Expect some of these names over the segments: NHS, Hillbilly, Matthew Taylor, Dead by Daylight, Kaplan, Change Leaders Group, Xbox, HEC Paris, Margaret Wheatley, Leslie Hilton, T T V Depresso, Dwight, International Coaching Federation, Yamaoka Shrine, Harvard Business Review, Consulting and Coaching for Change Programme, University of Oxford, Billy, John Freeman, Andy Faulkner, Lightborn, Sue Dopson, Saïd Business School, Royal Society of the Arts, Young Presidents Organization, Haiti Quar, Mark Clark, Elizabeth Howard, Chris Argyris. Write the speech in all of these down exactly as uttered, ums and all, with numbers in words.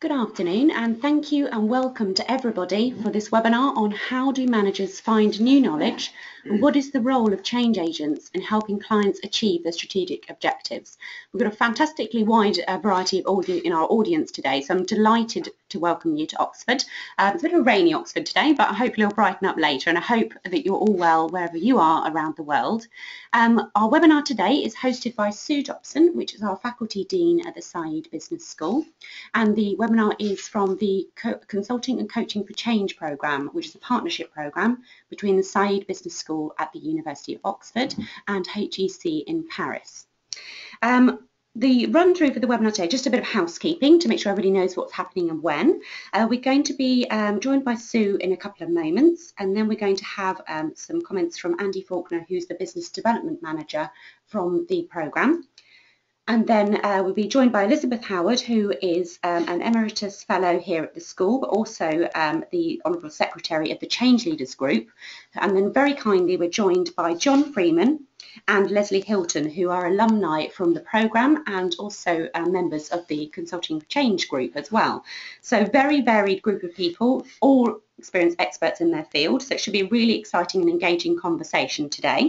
Good afternoon, and thank you and welcome to everybody for this webinar on how do managers find new knowledge and what is the role of change agents in helping clients achieve their strategic objectives. We've got a fantastically wide uh, variety of audio in our audience today, so I'm delighted to welcome you to Oxford. Uh, it's a bit of a rainy Oxford today, but hopefully it'll brighten up later, and I hope that you're all well wherever you are around the world. Um, our webinar today is hosted by Sue Dopson, which is our Faculty Dean at the Saïd Business School, and the The webinar is from the Consulting and Coaching for Change Programme, which is a partnership programme between the Saïd Business School at the University of Oxford and H E C in Paris. Um, The run-through for the webinar today, just a bit of housekeeping to make sure everybody knows what's happening and when. Uh, we're going to be um, joined by Sue in a couple of moments, and then we're going to have um, some comments from Andy Faulkner, who's the Business Development Manager from the programme. And then uh, we'll be joined by Elizabeth Howard, who is um, an Emeritus Fellow here at the school, but also um, the Honourable Secretary of the Change Leaders Group. And then very kindly, we're joined by John Freeman and Leslie Hilton, who are alumni from the programme and also uh, members of the Consulting for Change group as well. So very varied group of people, all experienced experts in their field, so it should be a really exciting and engaging conversation today.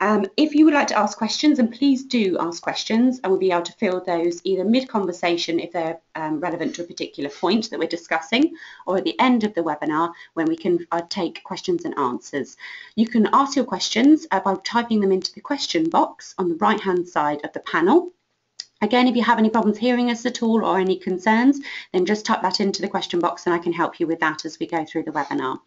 Um, if you would like to ask questions, and please do ask questions, and we'll be able to field those either mid-conversation if they're um, relevant to a particular point that we're discussing, or at the end of the webinar when we can uh, take questions and answers. You can ask your questions uh, by typing them into the question box on the right-hand side of the panel. Again, if you have any problems hearing us at all or any concerns, then just type that into the question box and I can help you with that as we go through the webinar.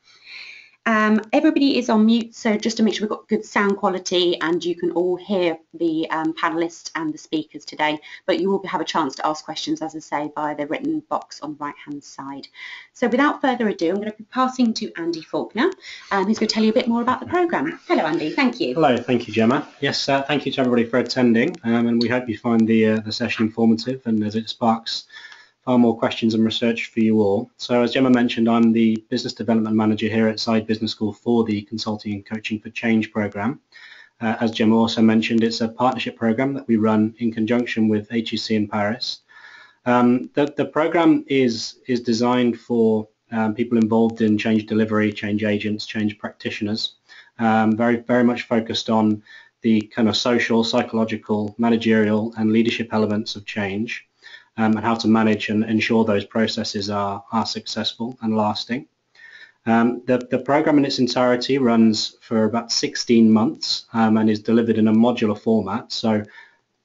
Um, everybody is on mute, so just to make sure we've got good sound quality and you can all hear the um, panelists and the speakers today, but you will have a chance to ask questions, as I say, by the written box on the right-hand side. So without further ado, I'm going to be passing to Andy Faulkner, um, who's going to tell you a bit more about the programme. Hello, Andy. Thank you. Hello. Thank you, Gemma. Yes, uh, thank you to everybody for attending, um, and we hope you find the, uh, the session informative and as it sparks far more questions and research for you all. So as Gemma mentioned, I'm the Business Development Manager here at Saïd Business School for the Consulting and Coaching for Change programme. Uh, as Gemma also mentioned, it's a partnership programme that we run in conjunction with H E C in Paris. Um, the the programme is, is designed for um, people involved in change delivery, change agents, change practitioners, um, very, very much focused on the kind of social, psychological, managerial and leadership elements of change. Um, and how to manage and ensure those processes are, are successful and lasting. Um, the, the programme in its entirety runs for about sixteen months um, and is delivered in a modular format. So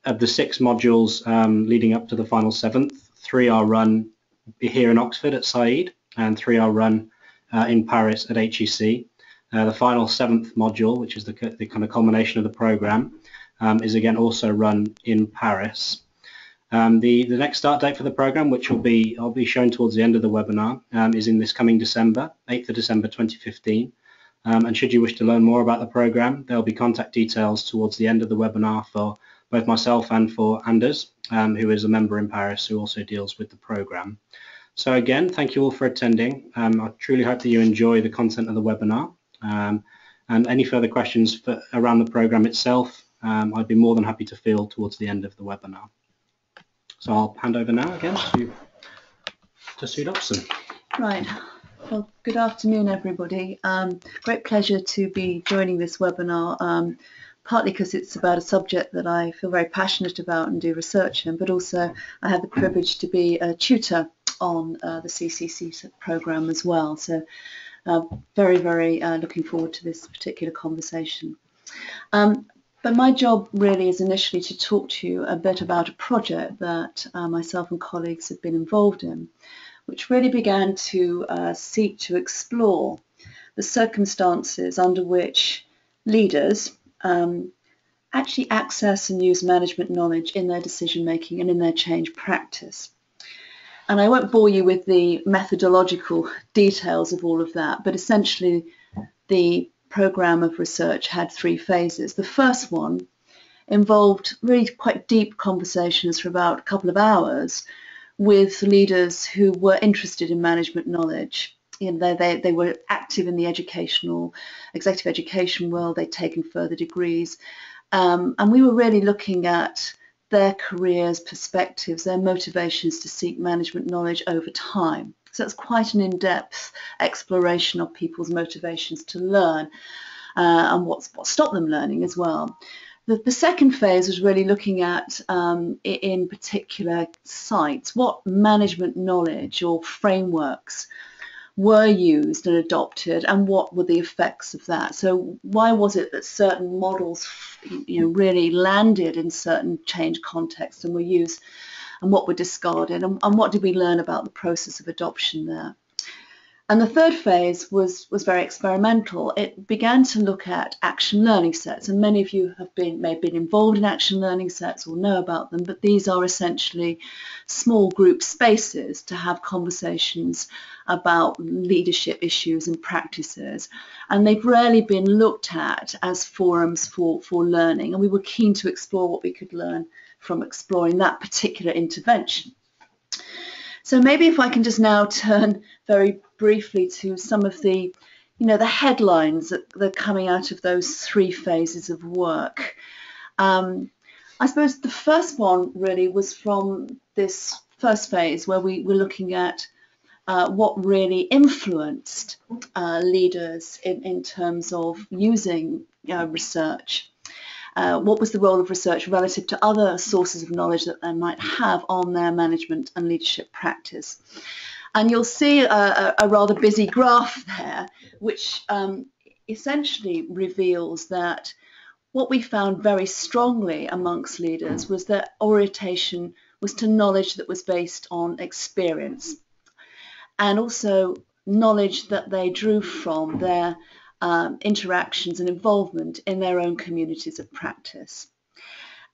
of the six modules um, leading up to the final seventh, three are run here in Oxford at Saïd and three are run uh, in Paris at H E C. Uh, the final seventh module, which is the, the kind of culmination of the programme, um, is again also run in Paris. Um, the, the next start date for the programme, which will be, I'll be shown towards the end of the webinar, um, is in this coming December, eighth of December twenty fifteen. Um, and should you wish to learn more about the programme, there will be contact details towards the end of the webinar for both myself and for Anders, um, who is a member in Paris who also deals with the programme. So again, thank you all for attending. Um, I truly hope that you enjoy the content of the webinar. Um, and any further questions for, around the programme itself, um, I'd be more than happy to field towards the end of the webinar. So I'll hand over now again to, to Sue Dopson. Right. Well, good afternoon, everybody. Um, great pleasure to be joining this webinar, um, partly because it's about a subject that I feel very passionate about and do research in, but also I have the privilege to be a tutor on uh, the C C C programme as well. So uh, very, very uh, looking forward to this particular conversation. Um, But my job really is initially to talk to you a bit about a project that uh, myself and colleagues have been involved in, which really began to uh, seek to explore the circumstances under which leaders um, actually access and use management knowledge in their decision making and in their change practice. And I won't bore you with the methodological details of all of that, but essentially the programme of research had three phases. The first one involved really quite deep conversations for about a couple of hours with leaders who were interested in management knowledge. You know, they, they, they were active in the educational, executive education world, they'd taken further degrees, um, and we were really looking at their careers, perspectives, their motivations to seek management knowledge over time. So it's quite an in-depth exploration of people's motivations to learn uh, and what's, what stopped them learning as well. The, the second phase was really looking at, um, in particular sites, what management knowledge or frameworks were used and adopted, and what were the effects of that. So why was it that certain models, you know, really landed in certain change contexts and were used, and what were discarded, and, and what did we learn about the process of adoption there? And the third phase was, was very experimental. It began to look at action learning sets, and many of you have been, may have been involved in action learning sets or know about them, but these are essentially small group spaces to have conversations about leadership issues and practices, and they've rarely been looked at as forums for, for learning, and we were keen to explore what we could learn from exploring that particular intervention. So maybe if I can just now turn very briefly to some of the, you know, the headlines that, that are coming out of those three phases of work. Um, I suppose the first one really was from this first phase where we were looking at uh, what really influenced uh, leaders in, in terms of using uh, research. Uh, what was the role of research relative to other sources of knowledge that they might have on their management and leadership practice? And you'll see a, a rather busy graph there, which um, essentially reveals that what we found very strongly amongst leaders was that orientation was to knowledge that was based on experience, and also knowledge that they drew from their Um, interactions and involvement in their own communities of practice.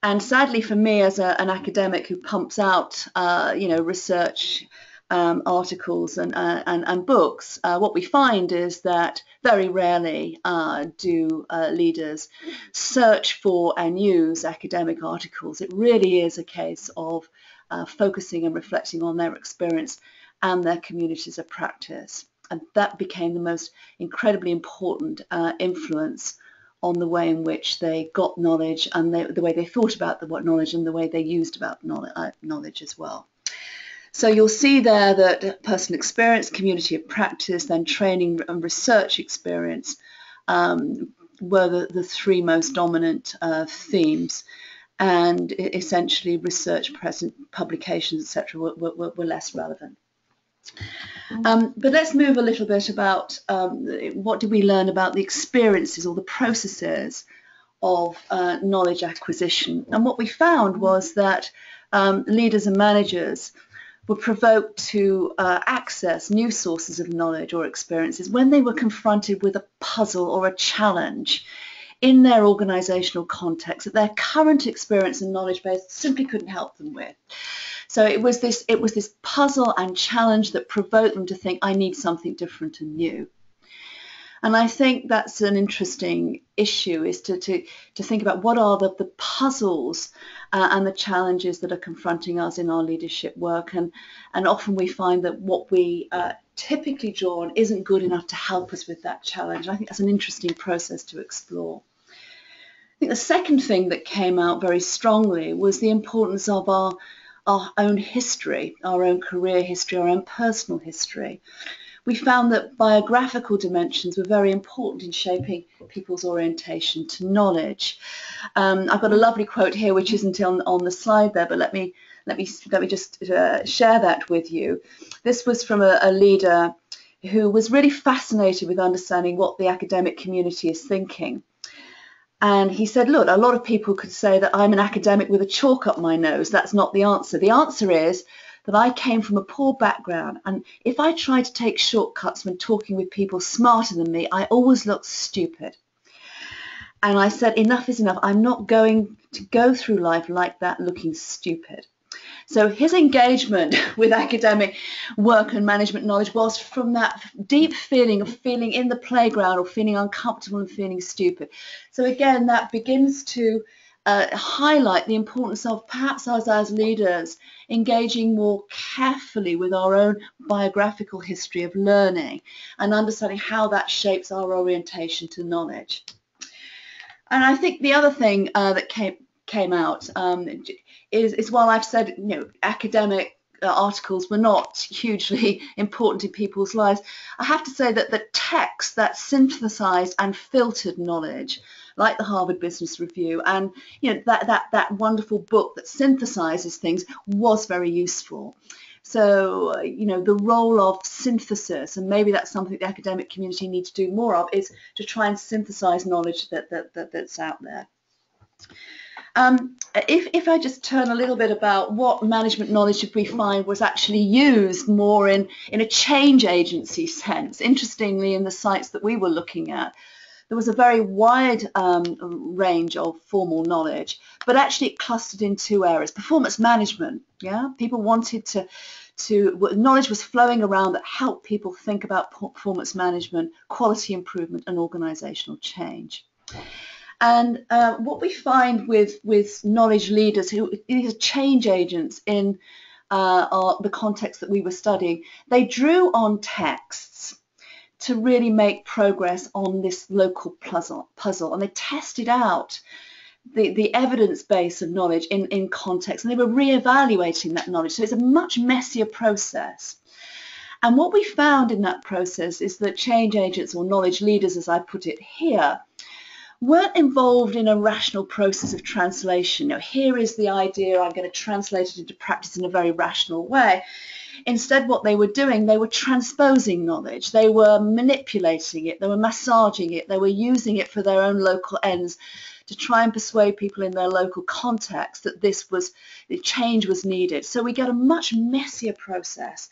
And sadly for me, as a, an academic who pumps out uh, you know, research um, articles and, uh, and, and books, uh, what we find is that very rarely uh, do uh, leaders search for and use academic articles. It really is a case of uh, focusing and reflecting on their experience and their communities of practice. And that became the most incredibly important uh, influence on the way in which they got knowledge, and they, the way they thought about the, what knowledge, and the way they used about knowledge, uh, knowledge as well. So you'll see there that personal experience, community of practice, then training and research experience um, were the, the three most dominant uh, themes, and essentially research, present publications, et cetera, were, were, were less relevant. Um, but let's move a little bit about um, what did we learn about the experiences or the processes of uh, knowledge acquisition. And what we found was that um, leaders and managers were provoked to uh, access new sources of knowledge or experiences when they were confronted with a puzzle or a challenge in their organisational context that their current experience and knowledge base simply couldn't help them with. So it was this, it was this puzzle and challenge that provoked them to think, I need something different and new. And I think that's an interesting issue, is to, to, to think about what are the, the puzzles uh, and the challenges that are confronting us in our leadership work. And, and often we find that what we uh, typically draw on isn't good enough to help us with that challenge. I think that's an interesting process to explore. I think the second thing that came out very strongly was the importance of our our own history, our own career history, our own personal history. We found that biographical dimensions were very important in shaping people's orientation to knowledge. Um, I've got a lovely quote here, which isn't on, on the slide there, but let me, let me, let me just uh, share that with you. This was from a, a leader who was really fascinated with understanding what the academic community is thinking. And he said, look, a lot of people could say that I'm an academic with a chalk up my nose. That's not the answer. The answer is that I came from a poor background, and if I try to take shortcuts when talking with people smarter than me, I always look stupid. And I said, enough is enough. I'm not going to go through life like that, looking stupid. So his engagement with academic work and management knowledge was from that deep feeling of feeling in the playground, or feeling uncomfortable and feeling stupid. So again, that begins to uh, highlight the importance of perhaps us as leaders engaging more carefully with our own biographical history of learning and understanding how that shapes our orientation to knowledge. And I think the other thing uh, that came came out um, is, is while I've said, you know, academic uh, articles were not hugely important in people's lives, I have to say that the text that synthesized and filtered knowledge, like the Harvard Business Review, and you know that that that wonderful book that synthesizes things, was very useful. So you know, the role of synthesis, and maybe that's something the academic community needs to do more of, is to try and synthesize knowledge that, that, that that's out there. Um, if, if I just turn a little bit about what management knowledge did we find was actually used more in, in a change agency sense, interestingly in the sites that we were looking at, there was a very wide um, range of formal knowledge, but actually it clustered in two areas. Performance management, yeah, people wanted to, to knowledge was flowing around that helped people think about performance management, quality improvement, and organizational change. And uh, what we find with, with knowledge leaders, who these are change agents in uh, our, the context that we were studying, they drew on texts to really make progress on this local puzzle, puzzle. And they tested out the, the evidence base of knowledge in, in context, and they were re-evaluating that knowledge. So it's a much messier process. And what we found in that process is that change agents, or knowledge leaders as I put it here, weren't involved in a rational process of translation. Now, here is the idea, I'm going to translate it into practice in a very rational way. Instead, what they were doing, they were transposing knowledge, they were manipulating it, they were massaging it, they were using it for their own local ends to try and persuade people in their local context that this was, the change was needed. So we get a much messier process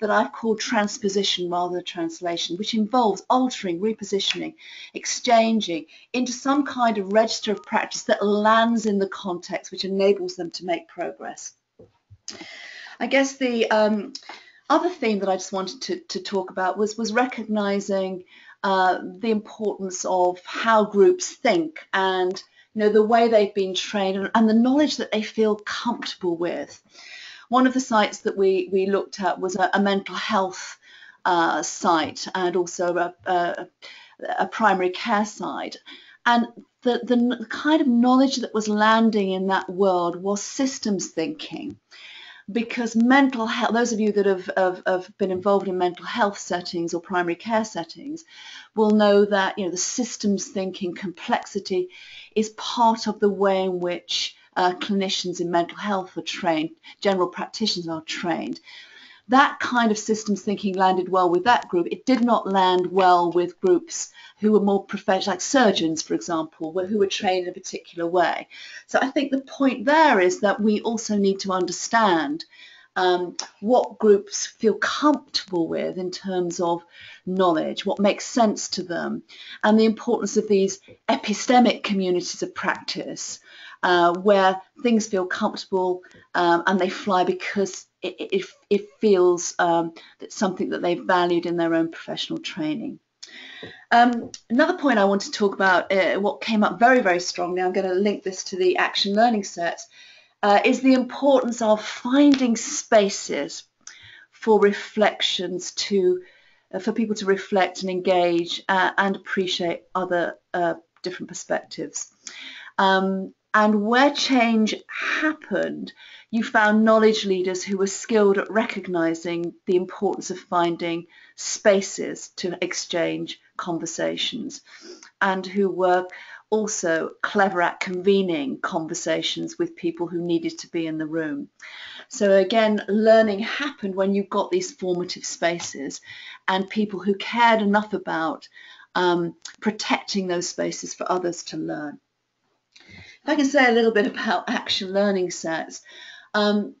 that I've called transposition rather than translation, which involves altering, repositioning, exchanging into some kind of register of practice that lands in the context, which enables them to make progress. I guess the um, other theme that I just wanted to, to talk about was, was recognizing uh, the importance of how groups think, and you know, the way they've been trained, and, and the knowledge that they feel comfortable with. One of the sites that we, we looked at was a, a mental health uh, site, and also a, a, a primary care site. And the, the kind of knowledge that was landing in that world was systems thinking. Because mental health, those of you that have, have, have been involved in mental health settings or primary care settings will know that, you know, the systems thinking complexity is part of the way in which uh, clinicians in mental health are trained, general practitioners are trained. That kind of systems thinking landed well with that group. It did not land well with groups who were more professional, like surgeons, for example, who were trained in a particular way. So I think the point there is that we also need to understand um, what groups feel comfortable with in terms of knowledge, what makes sense to them, and the importance of these epistemic communities of practice, uh, where things feel comfortable um, and they fly because It, it, it feels um, that's something that they've valued in their own professional training. Um, another point I want to talk about, uh, what came up very, very strongly, I'm going to link this to the action learning sets, uh, is the importance of finding spaces for reflections to, uh, for people to reflect and engage uh, and appreciate other uh, different perspectives. Um, And where change happened, you found knowledge leaders who were skilled at recognizing the importance of finding spaces to exchange conversations, and who were also clever at convening conversations with people who needed to be in the room. So again, learning happened when you got these formative spaces and people who cared enough about um, protecting those spaces for others to learn. If I can say a little bit about action learning sets, um,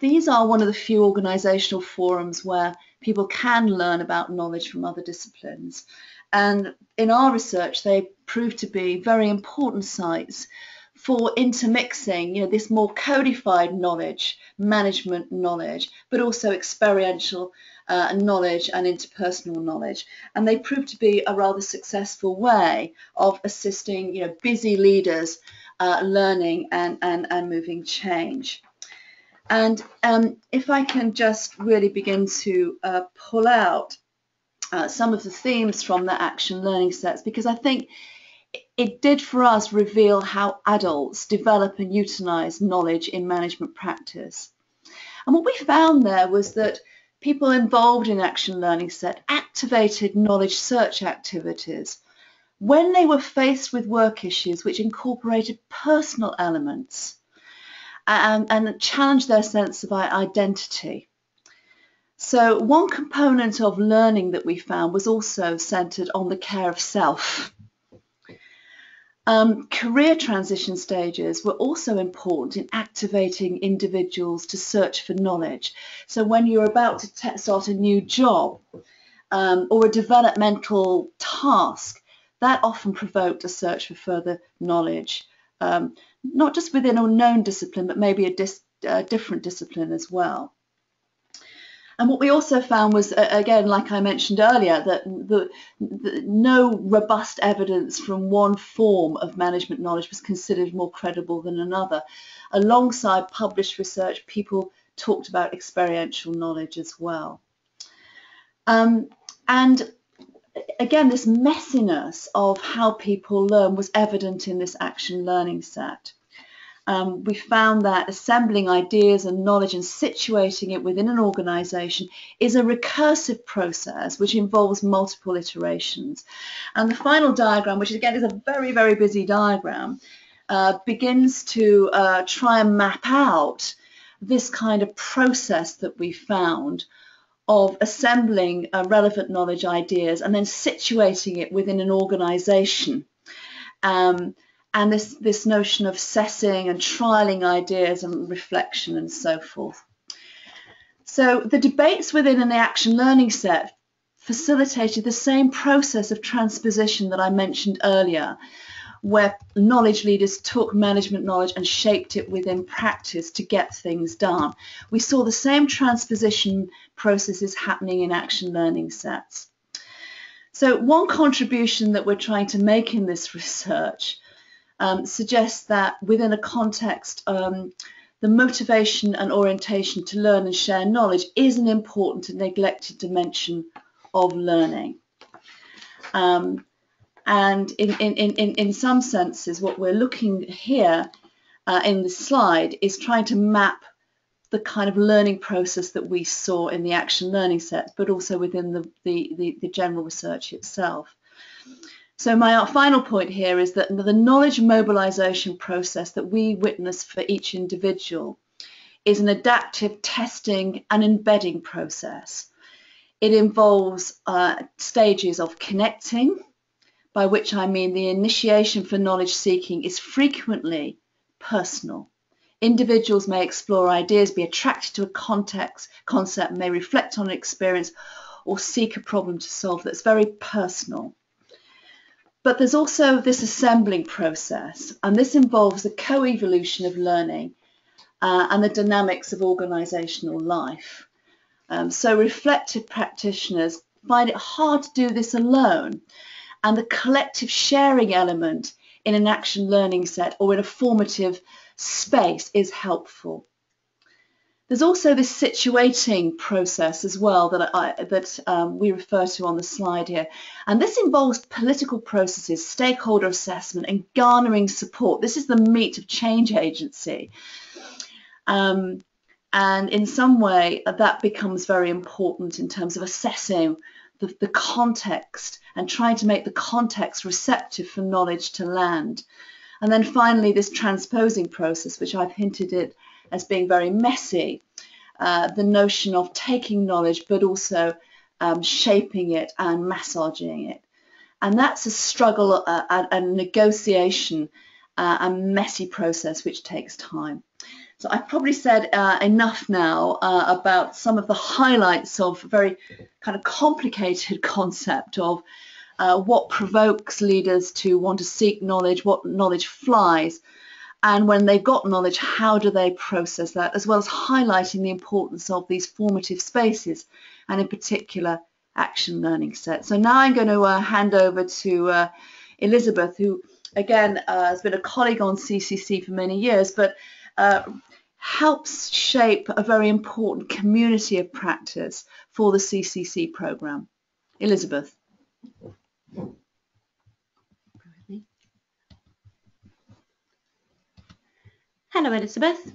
these are one of the few organisational forums where people can learn about knowledge from other disciplines. And in our research, they proved to be very important sites for intermixing, you know, this more codified knowledge, management knowledge, but also experiential uh, knowledge and interpersonal knowledge. And they proved to be a rather successful way of assisting, you know, busy leaders Uh, learning and, and, and moving change. And um, if I can just really begin to uh, pull out uh, some of the themes from the action learning sets, because I think it did for us reveal how adults develop and utilize knowledge in management practice. And what we found there was that people involved in action learning set activated knowledge search activities when they were faced with work issues which incorporated personal elements and, and challenged their sense of identity. So one component of learning that we found was also centered on the care of self. Um, career transition stages were also important in activating individuals to search for knowledge. So when you're about to start a new job um, or a developmental task, that often provoked a search for further knowledge, um, not just within a known discipline, but maybe a dis uh, different discipline as well. And what we also found was, again, like I mentioned earlier, that the, the, no robust evidence from one form of management knowledge was considered more credible than another. Alongside published research, people talked about experiential knowledge as well. Um, and again, this messiness of how people learn was evident in this action learning set. Um, we found that assembling ideas and knowledge and situating it within an organisation is a recursive process which involves multiple iterations. And the final diagram, which again is a very, very busy diagram, uh, begins to uh, try and map out this kind of process that we found of assembling uh, relevant knowledge ideas and then situating it within an organisation. Um, And this, this notion of assessing and trialing ideas and reflection and so forth. So the debates within an action learning set facilitated the same process of transposition that I mentioned earlier, where knowledge leaders took management knowledge and shaped it within practice to get things done. We saw the same transposition processes happening in action learning sets. So one contribution that we're trying to make in this research Um, suggests that within a context, um, the motivation and orientation to learn and share knowledge is an important and neglected dimension of learning. Um, and in, in, in, in some senses, what we're looking here uh, in the slide is trying to map the kind of learning process that we saw in the action learning sets, but also within the, the, the, the general research itself. So my final point here is that the knowledge mobilization process that we witness for each individual is an adaptive testing and embedding process. It involves uh, stages of connecting, by which I mean the initiation for knowledge seeking is frequently personal. Individuals may explore ideas, be attracted to a context, concept, may reflect on an experience, or seek a problem to solve. That's very personal. But there's also this assembling process, and this involves the co-evolution of learning uh, and the dynamics of organisational life. Um, so reflective practitioners find it hard to do this alone, and the collective sharing element in an action learning set or in a formative space is helpful. There's also this situating process as well that, I, that um, we refer to on the slide here. And this involves political processes, stakeholder assessment, and garnering support. This is the meat of change agency. Um, and in some way, that becomes very important in terms of assessing the, the context and trying to make the context receptive for knowledge to land. And then finally, this transposing process, which I've hinted at as being very messy, uh, the notion of taking knowledge but also um, shaping it and massaging it. And that's a struggle, uh, a negotiation, uh, a messy process which takes time. So I've probably said uh, enough now uh, about some of the highlights of a very kind of complicated concept of uh, what provokes leaders to want to seek knowledge, what knowledge flies, and when they've got knowledge, how do they process that, as well as highlighting the importance of these formative spaces, and in particular, action learning sets. So now I'm going to uh, hand over to uh, Elizabeth, who, again, uh, has been a colleague on C C C for many years, but uh, helps shape a very important community of practice for the C C C programme. Elizabeth. Hello, Elizabeth.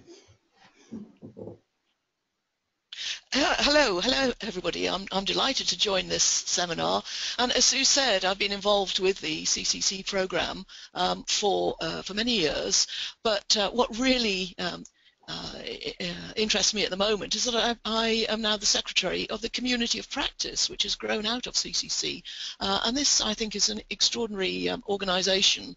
Hello, hello everybody. I'm, I'm delighted to join this seminar, and as Sue said, I've been involved with the C C C programme um, for, uh, for many years, but uh, what really um, uh, interests me at the moment is that I, I am now the Secretary of the Community of Practice, which has grown out of C C C, uh, and this I think is an extraordinary um, organisation,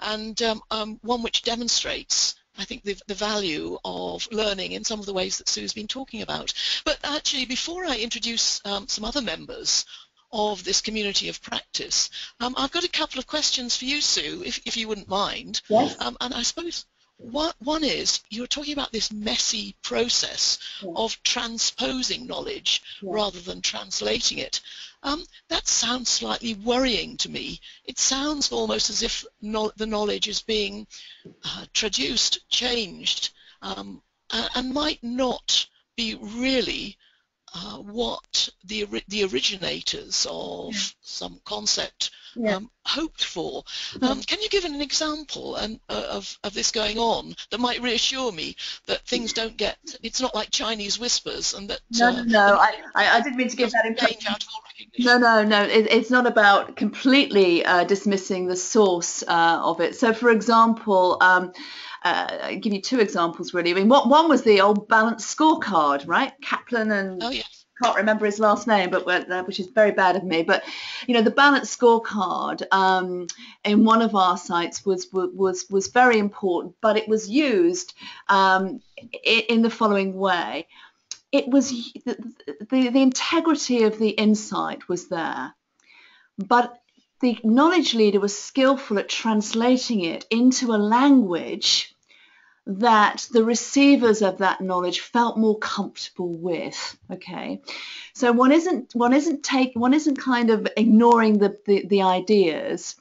and um, um, one which demonstrates I think the, the value of learning in some of the ways that Sue's been talking about. But actually, before I introduce um, some other members of this community of practice, um, I've got a couple of questions for you, Sue, if, if you wouldn't mind. Yes. Um, and I suppose one, one is, you were talking about this messy process yes. of transposing knowledge yes. rather than translating it. Um, that sounds slightly worrying to me. It sounds almost as if no, the knowledge is being uh, traduced, changed, um, uh, and might not be really uh, what the, the originators of yeah. some concept yeah. um, hoped for. Yeah. Um, can you give an example and, uh, of, of this going on that might reassure me that things don't get, it's not like Chinese whispers and that... No, uh, no, I, I, I didn't mean to give that impression. No, no, no, it, it's not about completely uh, dismissing the source uh, of it. So, for example, um, uh, I'll give you two examples, really. I mean, what, one was the old balanced scorecard, right? Kaplan and... Oh, yes. Can't remember his last name, but uh, which is very bad of me. But you know, the balanced scorecard um, in one of our sites was was was very important, but it was used um, in the following way. It was the, the the integrity of the insight was there, but the knowledge leader was skillful at translating it into a language that the receivers of that knowledge felt more comfortable with. Okay, so one isn't one isn't take one isn't kind of ignoring the the, the ideas.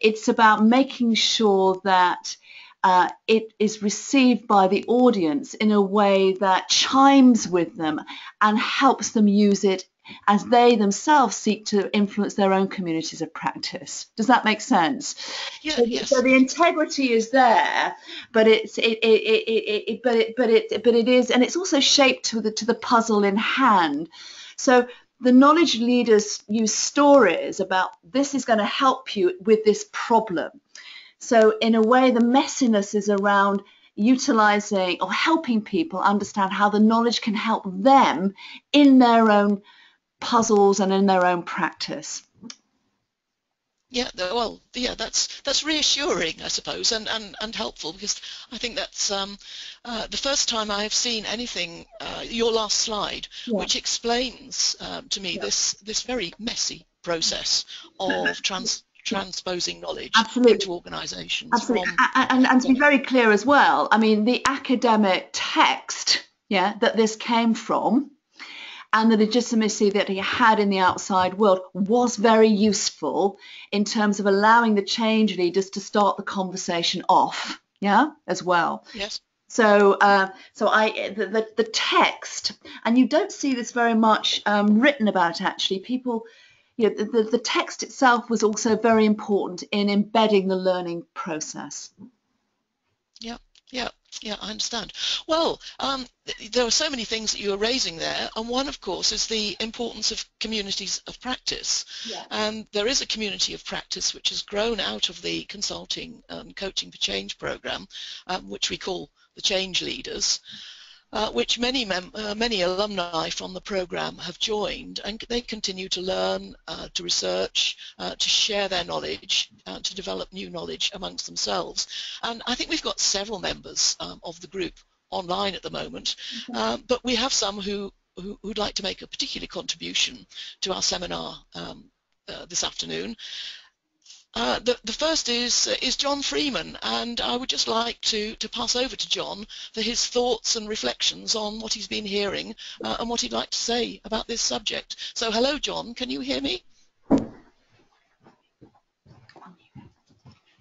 It's about making sure that uh, it is received by the audience in a way that chimes with them and helps them use it as they themselves seek to influence their own communities of practice. Does that make sense? Yeah, so, yes. So the integrity is there, but it's it it, it, it, it but it but it but it is, and it's also shaped to the to the puzzle in hand. So the knowledge leaders use stories about this is going to help you with this problem. So in a way, the messiness is around utilizing or helping people understand how the knowledge can help them in their own puzzles and in their own practice. Yeah, well, yeah, that's that's reassuring, I suppose, and and and helpful, because I think that's um, uh, the first time I've seen anything. Uh, your last slide, yeah. which explains um, to me yeah. this this very messy process of trans. transposing knowledge Absolutely. Into organisations. Absolutely, from, and, and, and to be very clear as well, I mean, the academic text, yeah, that this came from, and the legitimacy that he had in the outside world was very useful in terms of allowing the change leaders to start the conversation off, yeah, as well. Yes. So, uh, so I the, the the text, and you don't see this very much um, written about. Actually, people. You know, the, the text itself was also very important in embedding the learning process. Yeah, yeah, yeah, I understand. Well, um, th there are so many things that you were raising there, and one, of course, is the importance of communities of practice. Yeah. And there is a community of practice which has grown out of the Consulting and Coaching for Change Programme, um, which we call the Change Leaders. Uh, which many mem uh, many alumni from the programme have joined, and they continue to learn, uh, to research, uh, to share their knowledge, uh, to develop new knowledge amongst themselves. And I think we've got several members um, of the group online at the moment, mm-hmm. uh, but we have some who, who who'd like to make a particular contribution to our seminar um, uh, this afternoon. Uh, the, the first is is John Freeman, and I would just like to, to pass over to John for his thoughts and reflections on what he's been hearing uh, and what he'd like to say about this subject. So hello, John, can you hear me?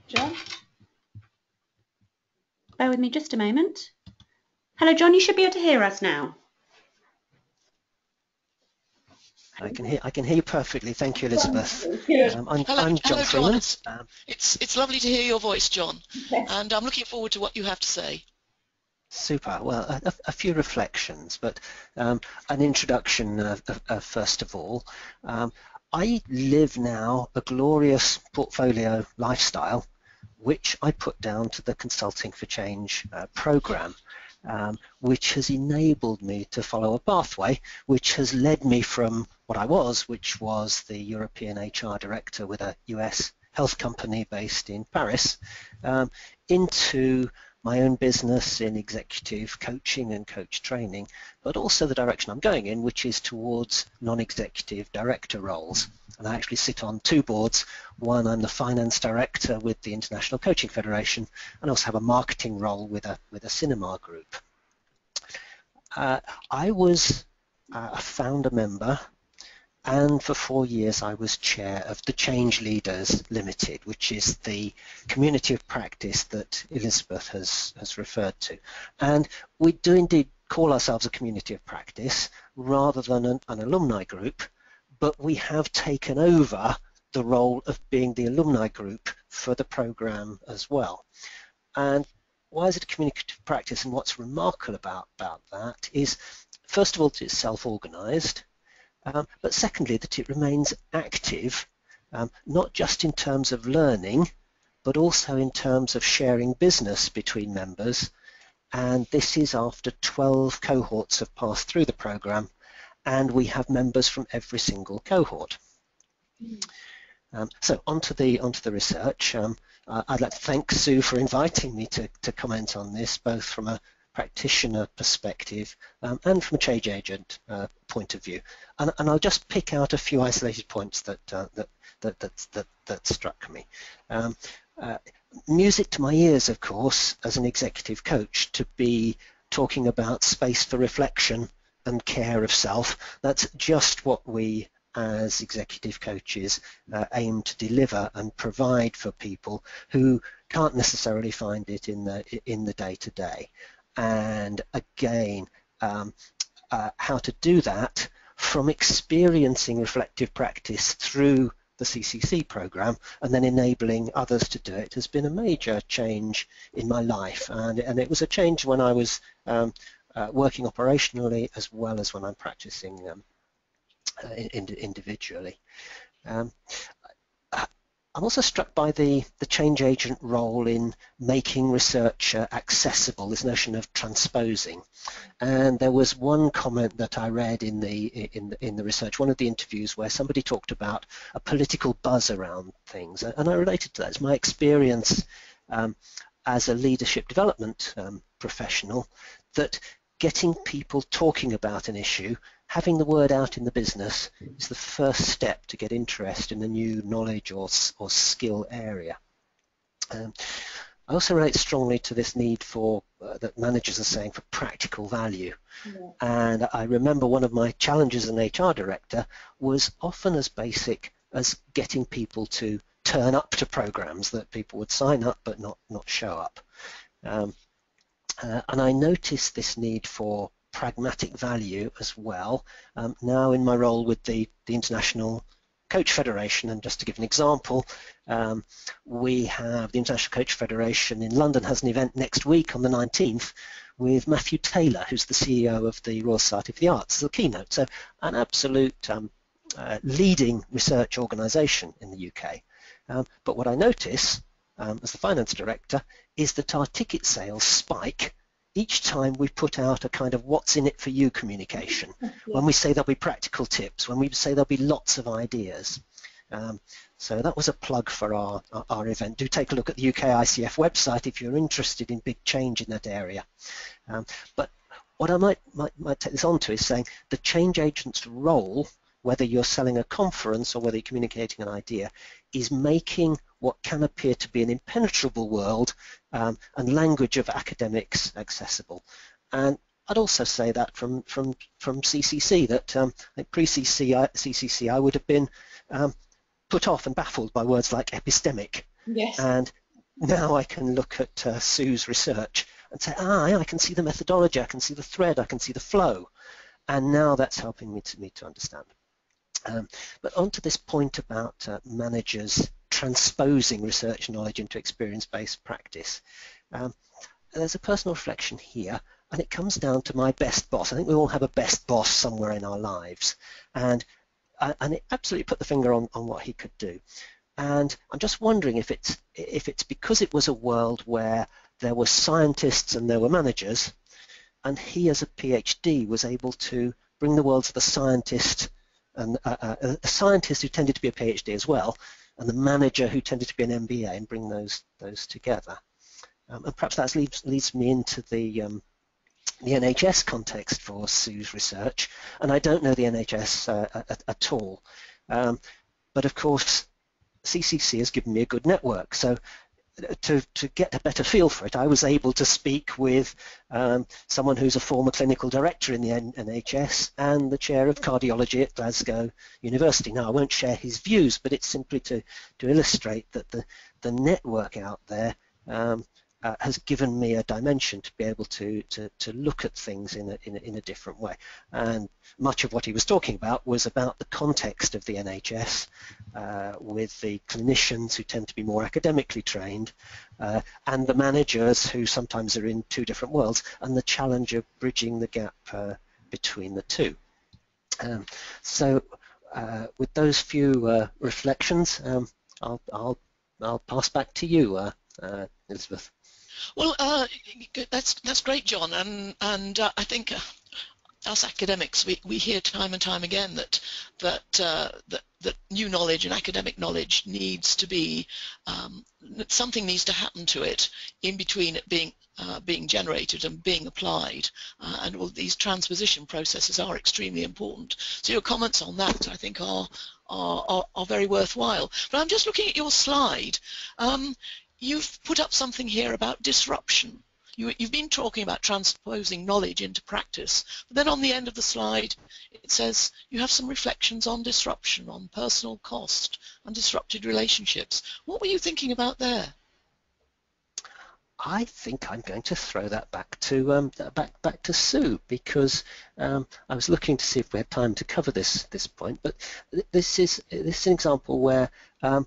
John? Bear with me just a moment. Hello, John, you should be able to hear us now. I can hear. I can hear you perfectly. Thank you, Elizabeth. Um, I'm, hello, I'm John hello, Freeman. John. Um, it's it's lovely to hear your voice, John, and I'm looking forward to what you have to say. Super. Well, a, a few reflections, but um, an introduction uh, uh, first of all. Um, I live now a glorious portfolio lifestyle, which I put down to the Consulting for Change uh, programme, um, which has enabled me to follow a pathway, which has led me from what I was, which was the European H R director with a U S health company based in Paris, um, into my own business in executive coaching and coach training, but also the direction I'm going in, which is towards non-executive director roles. And I actually sit on two boards. One, I'm the finance director with the International Coaching Federation, and also have a marketing role with a, with a cinema group. Uh, I was a founder member, and for four years I was chair of the Change Leaders Limited, which is the community of practice that Elizabeth has, has referred to. And we do indeed call ourselves a community of practice rather than an, an alumni group, but we have taken over the role of being the alumni group for the programme as well. And why is it a community of practice, and what's remarkable about, about that is, first of all, it's self-organised. Um, but secondly, that it remains active, um, not just in terms of learning, but also in terms of sharing business between members. And this is after twelve cohorts have passed through the programme, and we have members from every single cohort. Um, so onto the, onto the research. Um, uh, I'd like to thank Sue for inviting me to, to comment on this, both from a practitioner perspective um, and from a change agent uh, point of view, and, and I'll just pick out a few isolated points that uh, that, that, that that that struck me. Um, uh, music to my ears, of course, as an executive coach, to be talking about space for reflection and care of self. That's just what we as executive coaches uh, aim to deliver and provide for people who can't necessarily find it in the in the day to day. And again, um, uh, how to do that from experiencing reflective practice through the C C C programme and then enabling others to do it has been a major change in my life, and, and it was a change when I was um, uh, working operationally as well as when I'm practising um, uh, in, individually. Um, I'm also struck by the, the change agent role in making research uh, accessible, this notion of transposing. And there was one comment that I read in the, in the, in the research, one of the interviews, where somebody talked about a political buzz around things. And I related to that. It's my experience um, as a leadership development um, professional, that getting people talking about an issue, having the word out in the business, is the first step to get interest in a new knowledge or, or skill area. Um, I also relate strongly to this need for, uh, that managers are saying, for practical value. Yeah. And I remember one of my challenges as an H R director was often as basic as getting people to turn up to programs that people would sign up but not, not show up. Um, Uh, and I noticed this need for pragmatic value as well, um, now in my role with the, the International Coach Federation. And just to give an example, um, we have the International Coach Federation in London has an event next week on the nineteenth with Matthew Taylor, who's the C E O of the Royal Society of the Arts, as a keynote. So an absolute um, uh, leading research organisation in the U K. Um, but what I notice, Um, as the finance director, is that our ticket sales spike each time we put out a kind of what's in it for you communication. Yeah. When we say there'll be practical tips, when we say there'll be lots of ideas. Um, so that was a plug for our, our, our event. Do take a look at the U K I C F website if you're interested in big change in that area. Um, but what I might, might, might take this on to is saying the change agent's role, whether you're selling a conference or whether you're communicating an idea, is making what can appear to be an impenetrable world um, and language of academics accessible. And I'd also say that from from from C C C, that um, like pre C C C I would have been um, put off and baffled by words like epistemic. Yes. And now I can look at uh, Sue's research and say, ah, yeah, I can see the methodology, I can see the thread, I can see the flow, and now that's helping me to me to understand. Um, but onto this point about uh, managers transposing research knowledge into experience-based practice. Um, And there's a personal reflection here, and it comes down to my best boss. I think we all have a best boss somewhere in our lives. And, and it absolutely put the finger on, on what he could do. And I'm just wondering if it's, if it's because it was a world where there were scientists and there were managers, and he as a PhD was able to bring the world to the scientist, and uh, uh, a scientist who tended to be a PhD as well, and the manager who tended to be an M B A, and bring those those together. Um, and perhaps that leads, leads me into the, um, the N H S context for Sue's research, and I don't know the N H S uh, at, at all. Um, but of course, C C C has given me a good network, so to, to get a better feel for it, I was able to speak with um, someone who's a former clinical director in the N H S and the chair of cardiology at Glasgow University. Now, I won't share his views, but it's simply to, to illustrate that the, the network out there um, uh, has given me a dimension to be able to, to, to look at things in a, in, a, in a different way. And much of what he was talking about was about the context of the N H S, Uh, with the clinicians who tend to be more academically trained, uh, and the managers who sometimes are in two different worlds, and the challenge of bridging the gap uh, between the two. Um, so uh, with those few uh, reflections, um, I'll, I'll, I'll pass back to you, uh, uh, Elizabeth. Well, uh, that's, that's great, John, and, and uh, I think uh, us academics, we, we hear time and time again that, that, uh, that that new knowledge and academic knowledge needs to be, um, something needs to happen to it in between it being uh, being generated and being applied, uh, and all these transposition processes are extremely important. So your comments on that, I think, are are, are, are very worthwhile. But I'm just looking at your slide. Um, you've put up something here about disruption. You, you've been talking about transposing knowledge into practice, but then on the end of the slide it says you have some reflections on disruption, on personal cost and disrupted relationships. What were you thinking about there? I think I'm going to throw that back to um, back back to Sue, because um, I was looking to see if we had time to cover this this point. But this is this is an example where um,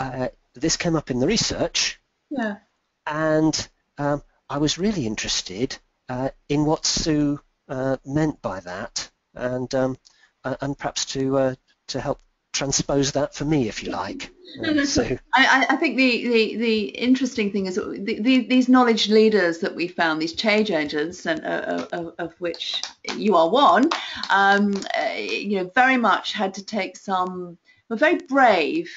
uh, this came up in the research, yeah, and um, I was really interested uh, in what Sue uh, meant by that, and um, uh, and perhaps to uh, to help transpose that for me, if you like. No, no, so I, I think the, the, the interesting thing is that the, the, these knowledge leaders that we found, these change agents, and uh, of, of which you are one, um, uh, you know, very much had to take some, were very brave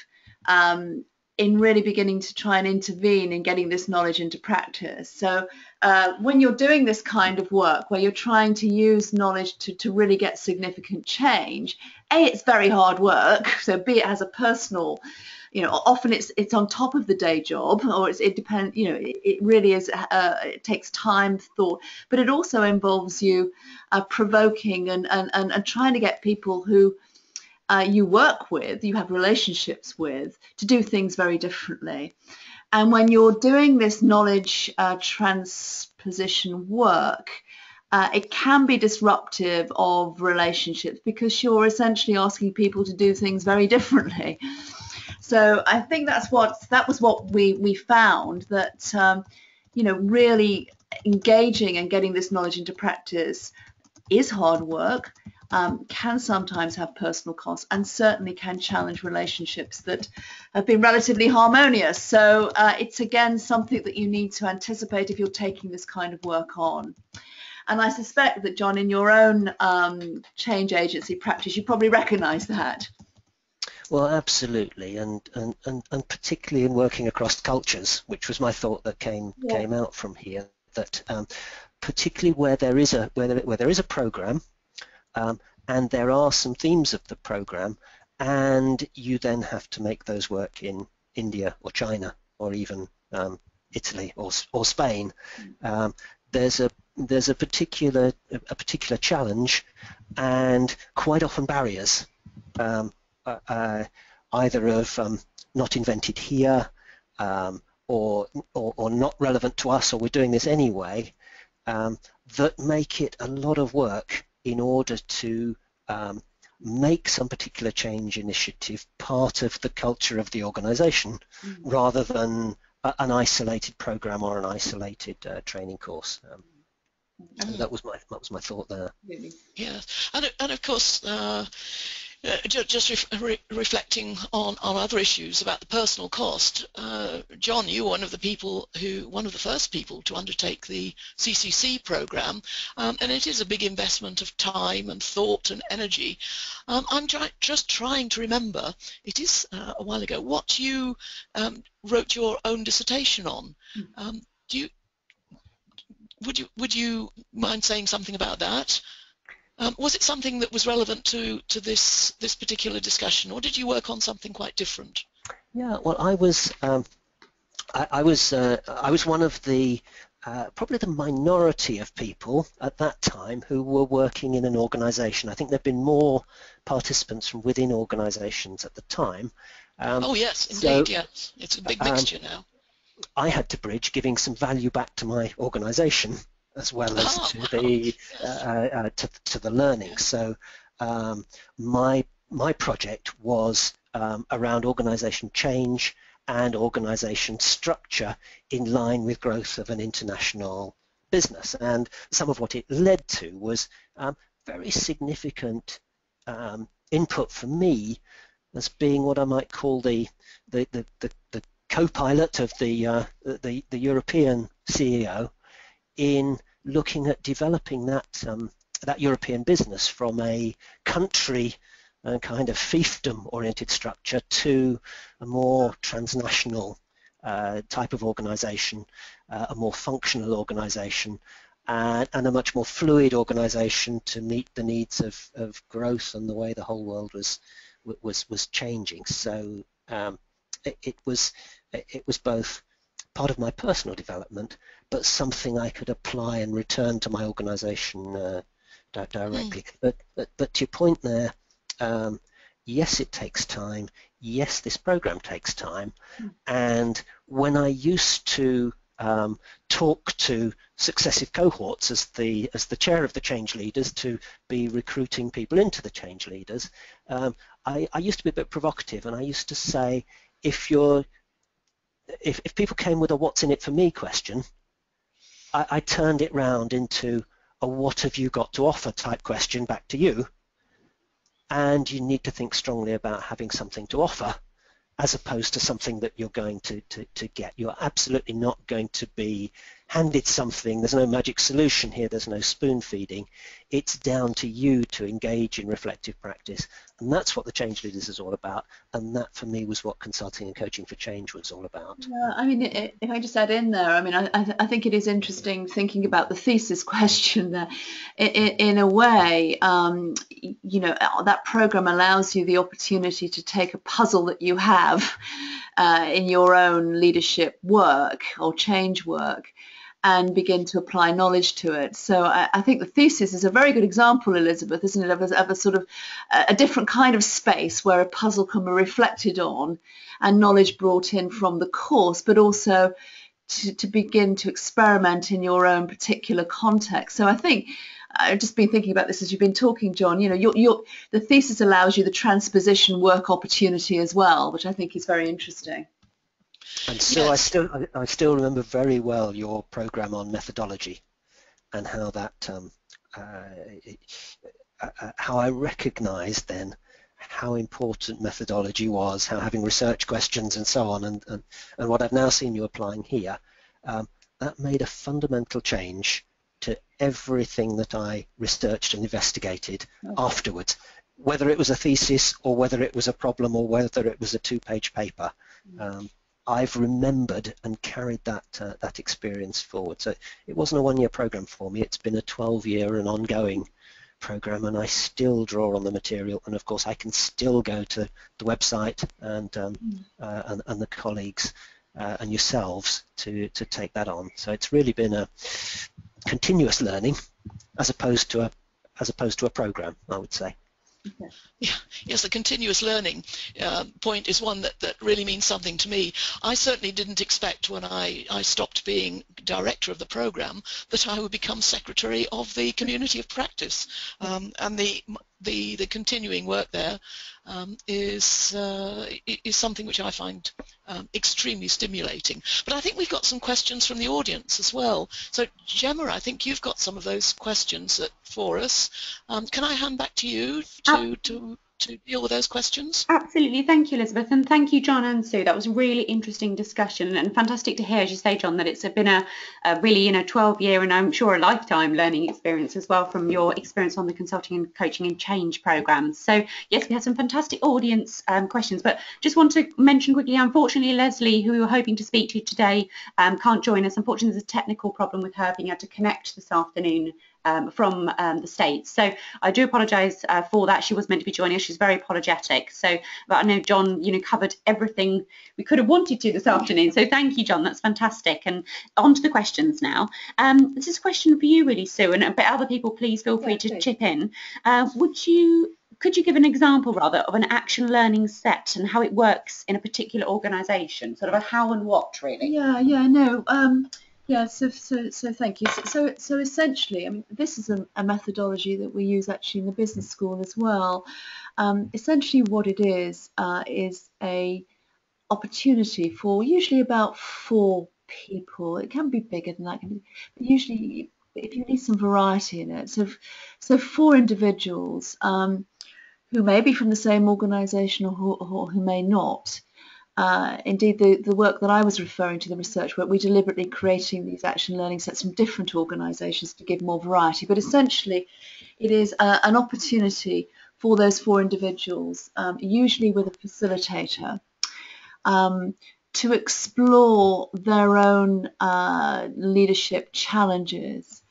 Um, in really beginning to try and intervene in getting this knowledge into practice. So uh, when you're doing this kind of work where you're trying to use knowledge to, to really get significant change, A, it's very hard work, so B, it has a personal, you know, often it's it's on top of the day job, or it's, it depends, you know, it, it really is, uh, it takes time, thought, but it also involves you uh, provoking and, and, and, and trying to get people who Uh, you work with, you have relationships with, to do things very differently. And when you're doing this knowledge uh, transposition work, uh, it can be disruptive of relationships, because you're essentially asking people to do things very differently. So I think that's what that was what we we found, that um, you know, really engaging and getting this knowledge into practice is hard work. Um, can sometimes have personal costs, and certainly can challenge relationships that have been relatively harmonious. So uh, it's again something that you need to anticipate if you're taking this kind of work on. And I suspect that, John, in your own um, change agency practice, you probably recognise that. Well, absolutely, and, and and and particularly in working across cultures, which was my thought that came yeah. came out from here. That um, particularly where there is a where there, where there is a programme. Um, and there are some themes of the program, and you then have to make those work in India or China or even um, Italy or or Spain. Um, there's a there's a particular a particular challenge, and quite often barriers, um, uh, uh, either of um, not invented here, um, or, or or not relevant to us, or we're doing this anyway, um, that make it a lot of work in order to um, make some particular change initiative part of the culture of the organization, mm-hmm. rather than an isolated program or an isolated uh, training course. Um, and that was my that was my thought there. Yeah, and and of course, uh, just ref re reflecting on on other issues about the personal cost. Uh, John, you were one of the people who one of the first people to undertake the C C C program, um, and it is a big investment of time and thought and energy. Um, I'm try just trying to remember. It is uh, a while ago. What you um, wrote your own dissertation on? Um, do you? Would you would you mind saying something about that? Um, was it something that was relevant to to this this particular discussion, or did you work on something quite different? Yeah, well, I was um, I, I was uh, I was one of the uh, probably the minority of people at that time who were working in an organisation. I think there've been more participants from within organisations at the time. Um, oh yes, indeed, so, yes, it's a big mixture um, now. I had to bridge giving some value back to my organisation as well as oh, to the uh, uh, to, to the learning. So um, my my project was um, around organisation change and organisation structure in line with growth of an international business. And some of what it led to was um, very significant um, input from me as being what I might call the the the, the, the co-pilot of the, uh, the the European C E O in looking at developing that um, that European business from a country and kind of fiefdom-oriented structure to a more transnational uh, type of organisation, uh, a more functional organisation, and, and a much more fluid organisation to meet the needs of, of growth and the way the whole world was was was changing. So. Um, It was it was both part of my personal development, but something I could apply and return to my organisation uh, directly. Mm. But, but but to your point there, um, yes, it takes time. Yes, this programme takes time. Mm. And when I used to um, talk to successive cohorts as the as the chair of the Change Leaders to be recruiting people into the Change Leaders, um, I, I used to be a bit provocative, and I used to say, If you're, if, if people came with a "what's in it for me" question, I, I turned it round into a "what have you got to offer" type question back to you, and you need to think strongly about having something to offer, as opposed to something that you're going to to, to get. You're absolutely not going to be handed something. There's no magic solution here. There's no spoon feeding. It's down to you to engage in reflective practice. And that's what the Change Leaders is all about, and that for me was what Consulting and Coaching for Change was all about. Yeah, I mean, it, if I just add in there, I mean, I, I, th I think it is interesting thinking about the thesis question there. In, in a way, um, you know, that program allows you the opportunity to take a puzzle that you have uh, in your own leadership work or change work and begin to apply knowledge to it. So I, I think the thesis is a very good example, Elizabeth, isn't it, of a, of a sort of a, a different kind of space where a puzzle can be reflected on and knowledge brought in from the course, but also to, to begin to experiment in your own particular context. So I think I've just been thinking about this as you've been talking, John. You know, your, your, the thesis allows you the transposition work opportunity as well, which I think is very interesting. And so yes. I still I still remember very well your program on methodology, and how that um, uh, how I recognised then how important methodology was, how having research questions and so on, and and, and what I've now seen you applying here, um, that made a fundamental change to everything that I researched and investigated okay. afterwards, whether it was a thesis or whether it was a problem or whether it was a two-page paper. Um, I've remembered and carried that uh, that experience forward. So it wasn't a one-year program for me. It's been a twelve-year and ongoing program, and I still draw on the material. And of course, I can still go to the website and um, uh, and, and the colleagues uh, and yourselves to to take that on. So it's really been a continuous learning, as opposed to a as opposed to a program, I would say. Yeah. Yes, the continuous learning uh, point is one that, that really means something to me. I certainly didn't expect when I, I stopped being director of the programme that I would become secretary of the community of practice. Um, and the the the continuing work there um, is uh, is something which I find um, extremely stimulating. But I think we've got some questions from the audience as well. So Gemma, I think you've got some of those questions that, for us. Um, can I hand back to you to to to deal with those questions? Absolutely. Thank you, Elizabeth, and thank you, John and Sue. That was a really interesting discussion, and fantastic to hear, as you say, John, that it's been a, a really, you know, twelve year and I'm sure a lifetime learning experience as well from your experience on the Consulting and Coaching and Change programme. So yes, we had some fantastic audience um, questions, but just want to mention quickly, unfortunately, Leslie, who we were hoping to speak to today, um, can't join us. Unfortunately, there's a technical problem with her being able to connect this afternoon Um, from um, the States. So I do apologise uh, for that. She was meant to be joining us. She's very apologetic. So, but I know John, you know, covered everything we could have wanted to this afternoon. So thank you, John. That's fantastic. And on to the questions now. Um, this is a question for you, really, Sue, and a bit other people, please feel free yeah, to please. chip in. Uh, would you, could you give an example, rather, of an action learning set and how it works in a particular organisation? Sort of a how and what, really? Yeah, yeah, no. Um, Yeah, so, so, so thank you. So, so essentially, I mean, this is a, a methodology that we use actually in the business school as well. Um, essentially what it is, uh, is a opportunity for usually about four people. It can be bigger than that, but usually if you need some variety in it. So, so four individuals um, who may be from the same organisation or who, or who may not. Uh, indeed, the, the work that I was referring to, the research work, we're deliberately creating these action learning sets from different organisations to give more variety. But essentially, it is uh, an opportunity for those four individuals, um, usually with a facilitator, um, to explore their own uh, leadership challenges.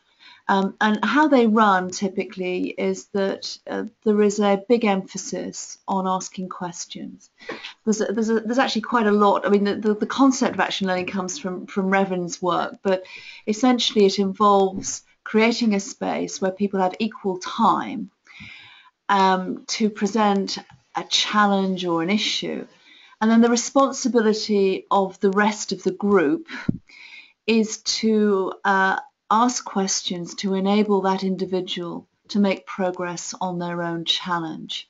Um, and how they run typically is that uh, there is a big emphasis on asking questions. There's, a, there's, a, there's actually quite a lot. I mean, the, the, the concept of action learning comes from, from Revan's work, but essentially it involves creating a space where people have equal time um, to present a challenge or an issue. And then the responsibility of the rest of the group is to uh, ask questions to enable that individual to make progress on their own challenge.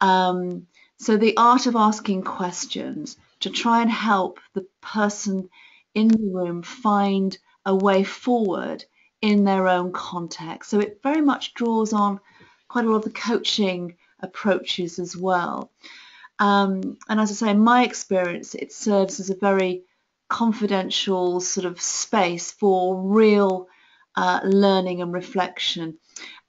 Um, so the art of asking questions to try and help the person in the room find a way forward in their own context. So it very much draws on quite a lot of the coaching approaches as well. Um, and as I say, in my experience, it serves as a very confidential sort of space for real uh, learning and reflection.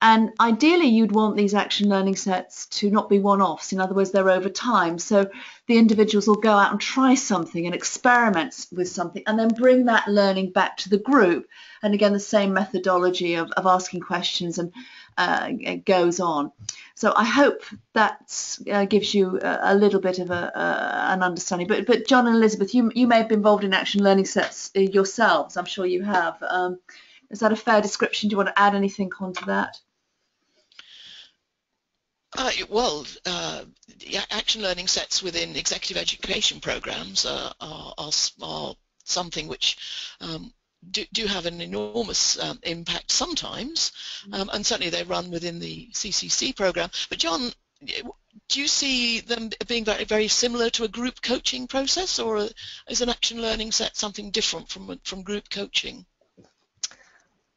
And ideally you'd want these action learning sets to not be one-offs. In other words, they're over time, so the individuals will go out and try something and experiment with something and then bring that learning back to the group. And again, the same methodology of, of asking questions and uh, it goes on. So I hope that uh, gives you a, a little bit of a, uh, an understanding. But, but John and Elizabeth, you, you may have been involved in action learning sets yourselves. I'm sure you have. Um, is that a fair description? Do you want to add anything onto that? Uh, well, uh, action learning sets within executive education programs are, are, are, are something which um, Do, do have an enormous um, impact sometimes, um, and certainly they run within the C C C program. But John, do you see them being very, very similar to a group coaching process, or is an action learning set something different from from group coaching?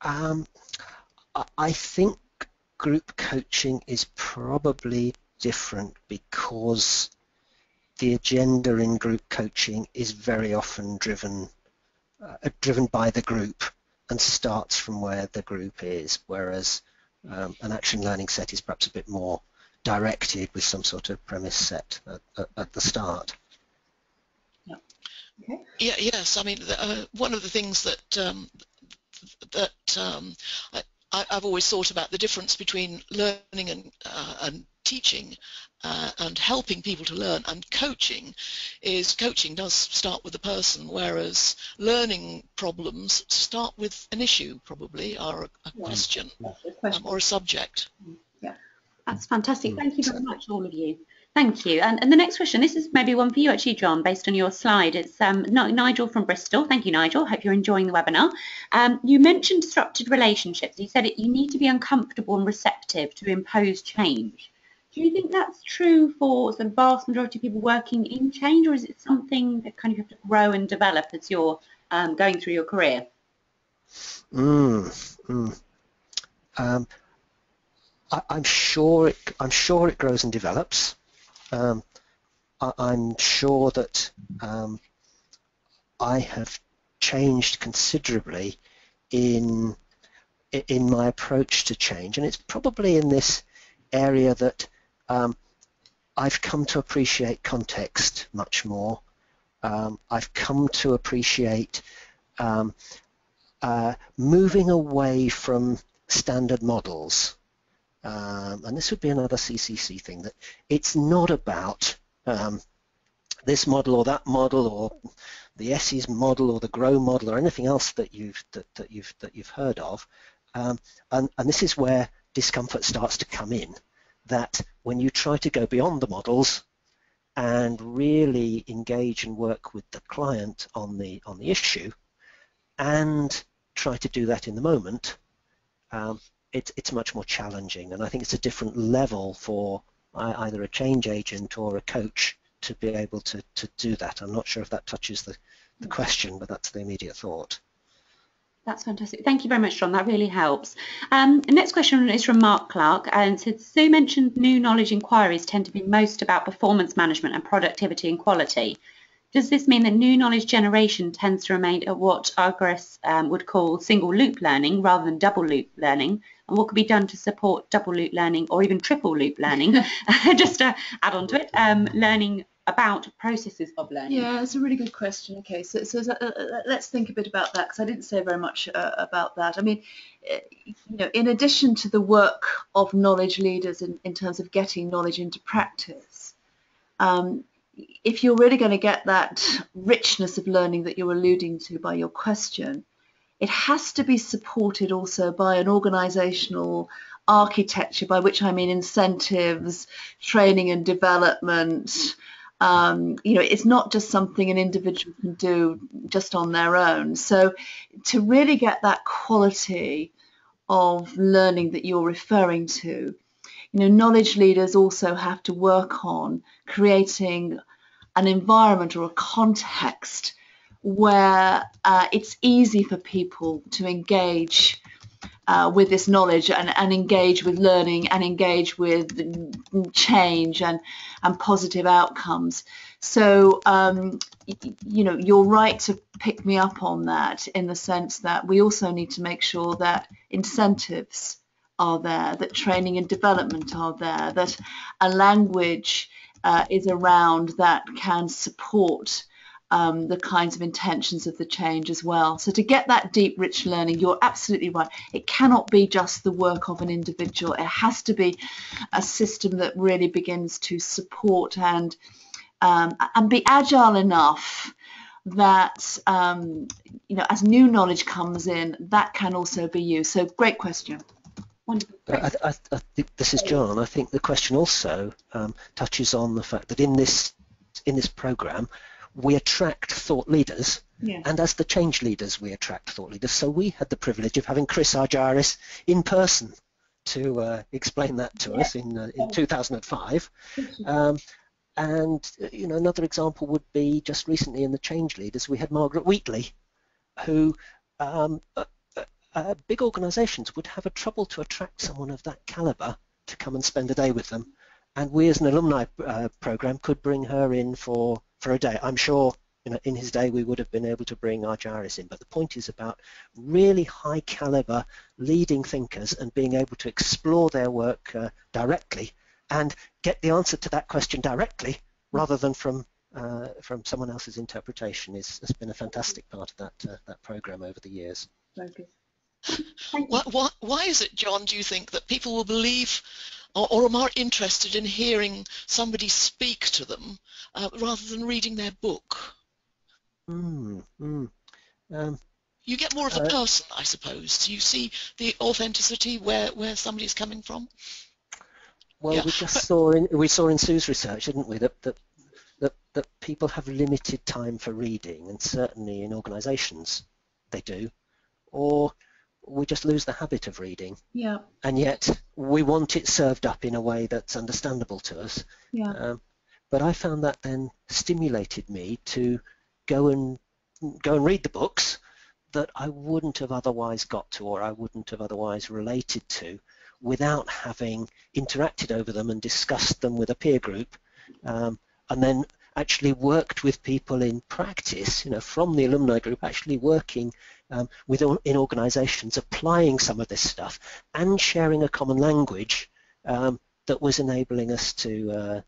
Um, I think group coaching is probably different because the agenda in group coaching is very often driven Uh, driven by the group and starts from where the group is, whereas um, an action learning set is perhaps a bit more directed with some sort of premise set at, at, at the start. Yeah. Okay. Yeah, yes, I mean, uh, one of the things that um, that um, I, I've always thought about the difference between learning and, uh, and teaching uh, and helping people to learn, and coaching is coaching does start with the person, whereas learning problems start with an issue, probably, or a, a yeah. question, yeah. Um, or a subject. Yeah, that's fantastic. Thank you very much, all of you. Thank you. And, and the next question, this is maybe one for you actually, John, based on your slide. It's um, Nigel from Bristol. Thank you, Nigel. Hope you're enjoying the webinar. Um, you mentioned disrupted relationships. You said it, you need to be uncomfortable and receptive to impose change. Do you think that's true for the vast majority of people working in change, or is it something that kind of you have to grow and develop as you're um, going through your career? Mm, mm. Um, I, I'm sure it, I'm sure it grows and develops. Um, I, I'm sure that um, I have changed considerably in in my approach to change, and it's probably in this area that um, I've come to appreciate context much more. Um, I've come to appreciate um, uh, moving away from standard models. Um, and this would be another C C C thing, that it's not about um, this model or that model or the S E S model or the GROW model or anything else that you've that, that you've that you've heard of, um, and and this is where discomfort starts to come in. That when you try to go beyond the models and really engage and work with the client on the on the issue, and try to do that in the moment. Um, It's, it's much more challenging, and I think it's a different level for either a change agent or a coach to be able to, to do that. I'm not sure if that touches the, the question, but that's the immediate thought. That's fantastic. Thank you very much, John. That really helps. Um, the next question is from Mark Clark, and so Sue mentioned new knowledge inquiries tend to be most about performance management and productivity and quality. Does this mean that new knowledge generation tends to remain at what Argyris um, would call single loop learning rather than double loop learning? And what could be done to support double loop learning or even triple loop learning, just to add on to it, um, learning about processes of learning? Yeah, that's a really good question. Okay, so, so uh, let's think a bit about that, because I didn't say very much uh, about that. I mean, you know, in addition to the work of knowledge leaders in, in terms of getting knowledge into practice, um, if you're really going to get that richness of learning that you're alluding to by your question, it has to be supported also by an organisational architecture, by which I mean incentives, training and development. Um, you know, it's not just something an individual can do just on their own. So to really get that quality of learning that you're referring to, you know, knowledge leaders also have to work on creating an environment or a context where uh, it's easy for people to engage uh, with this knowledge and, and engage with learning and engage with change and, and positive outcomes. So, um, you know, you're right to pick me up on that, in the sense that we also need to make sure that incentives are there, that training and development are there, that a language uh, is around that can support Um, the kinds of intentions of the change as well. So to get that deep, rich learning, you're absolutely right. It cannot be just the work of an individual. It has to be a system that really begins to support and um, and be agile enough that um, you know, as new knowledge comes in, that can also be used. So great question. Wonderful. I, I, I think this is John. I think the question also um, touches on the fact that in this in this programme, we attract thought leaders, yeah. And as the change leaders, we attract thought leaders. So we had the privilege of having Chris Argyris in person to uh, explain that to yeah. us in uh, in two thousand five. Um, and you know, another example would be just recently in the change leaders, we had Margaret Wheatley, who um, uh, uh, big organisations would have a trouble to attract someone of that calibre to come and spend a day with them. And we, as an alumni uh, programme, could bring her in for. for a day. I'm sure, you know, in his day we would have been able to bring Argyris in, but the point is about really high caliber leading thinkers and being able to explore their work uh, directly and get the answer to that question directly rather than from uh, from someone else's interpretation. It's, it's been a fantastic part of that uh, that program over the years. Thank you. Thank you. Why, why, why is it, John, do you think that people will believe or are interested in hearing somebody speak to them uh, rather than reading their book? Mm, mm, um, you get more of a uh, person, I suppose. Do you see the authenticity where, where somebody's coming from? Well, yeah. we just saw in, we saw in Sue's research, didn't we, that, that that that people have limited time for reading, and certainly in organisations they do, or we just lose the habit of reading. Yeah. And yet we want it served up in a way that's understandable to us. Yeah. Um, but I found that then stimulated me to go and go and read the books that I wouldn't have otherwise got to, or I wouldn't have otherwise related to, without having interacted over them and discussed them with a peer group, um, and then actually worked with people in practice, you know, from the alumni group, actually working um, with in organisations, applying some of this stuff and sharing a common language um, that was enabling us to uh,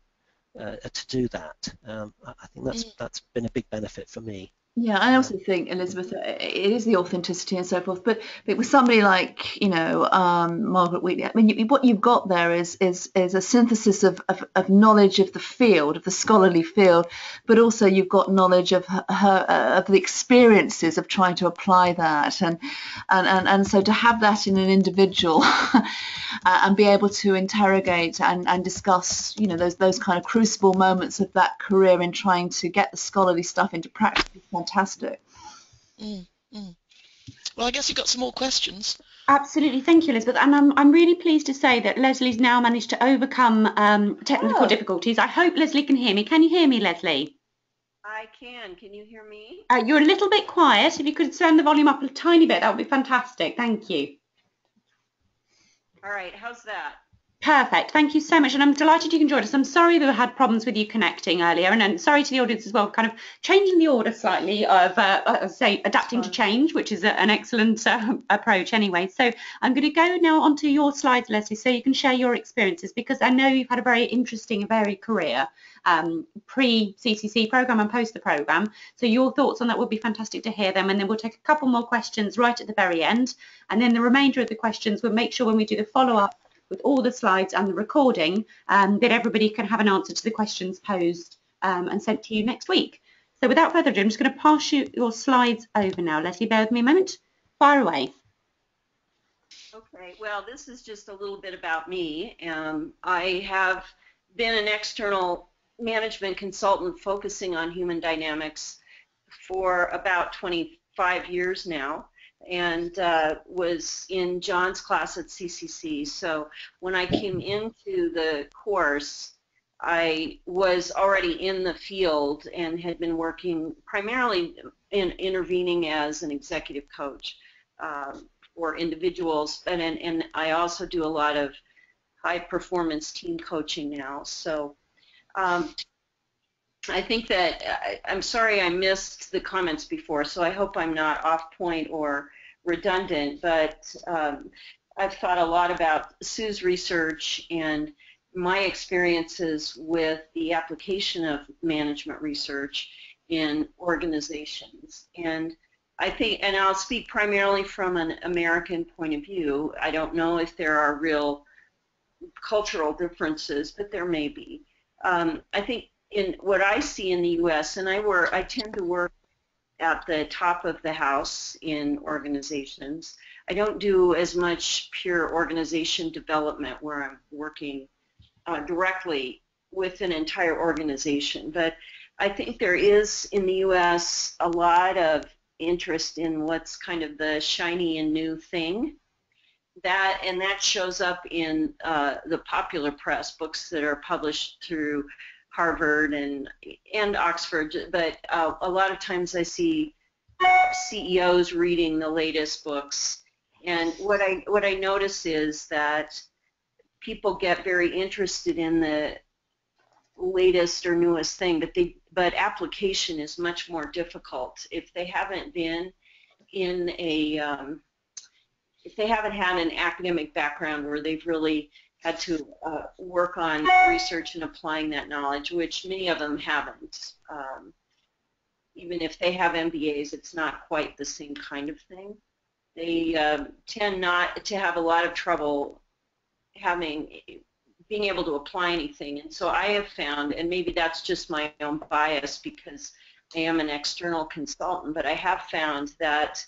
uh, to do that. Um, I think that's that's been a big benefit for me. Yeah, I also think, Elizabeth, it is the authenticity and so forth. But, but with somebody like, you know, um, Margaret Wheatley, I mean, you, what you've got there is is is a synthesis of, of of knowledge of the field, of the scholarly field, but also you've got knowledge of her, her uh, of the experiences of trying to apply that, and and and, and so to have that in an individual and be able to interrogate and and discuss, you know, those those kind of crucible moments of that career in trying to get the scholarly stuff into practice. Fantastic. Mm, mm. Well, I guess you've got some more questions. Absolutely. Thank you, Elizabeth. And I'm, I'm really pleased to say that Leslie's now managed to overcome um, technical oh. difficulties. I hope Leslie can hear me. Can you hear me, Leslie? I can. Can you hear me? Uh, you're a little bit quiet. If you could turn the volume up a tiny bit, that would be fantastic. Thank you. All right. How's that? Perfect. Thank you so much, and I'm delighted you can join us. I'm sorry that we had problems with you connecting earlier, and, and sorry to the audience as well, kind of changing the order slightly of, uh, I say, adapting to change, which is a, an excellent uh, approach anyway. So I'm going to go now onto your slides, Leslie, so you can share your experiences, because I know you've had a very interesting and varied career, um, pre-C C C programme and post the programme. So your thoughts on that would be fantastic to hear them, and then we'll take a couple more questions right at the very end, and then the remainder of the questions we'll make sure when we do the follow-up with all the slides and the recording, um, that everybody can have an answer to the questions posed um, and sent to you next week. So without further ado, I'm just going to pass you your slides over now. Leslie, bear with me a moment. Fire away. Okay, well, this is just a little bit about me. Um, I have been an external management consultant focusing on human dynamics for about twenty-five years now, and uh, was in John's class at C C C. So when I came into the course, I was already in the field and had been working primarily in intervening as an executive coach um, for individuals, and, and, and I also do a lot of high performance team coaching now. So um, I think that, I, I'm sorry I missed the comments before, so I hope I'm not off point or redundant, but um, I've thought a lot about Sue's research and my experiences with the application of management research in organizations. And I think, and I'll speak primarily from an American point of view. I don't know if there are real cultural differences, but there may be. Um, I think in what I see in the U S, and I work, I tend to work at the top of the house in organizations. I don't do as much pure organization development where I'm working uh, directly with an entire organization. But I think there is in the U S a lot of interest in what's kind of the shiny and new thing. That, and that shows up in uh, the popular press, books that are published through Harvard and and Oxford, but uh, a lot of times I see C E Os reading the latest books, and what I what I notice is that people get very interested in the latest or newest thing, but they but application is much more difficult if they haven't been in a um, if they haven't had an academic background where they've really had to uh, work on research and applying that knowledge, which many of them haven't. Um, even if they have M B As, it's not quite the same kind of thing. They uh, tend not to have a lot of trouble having, being able to apply anything. And so I have found, and maybe that's just my own bias because I am an external consultant, but I have found that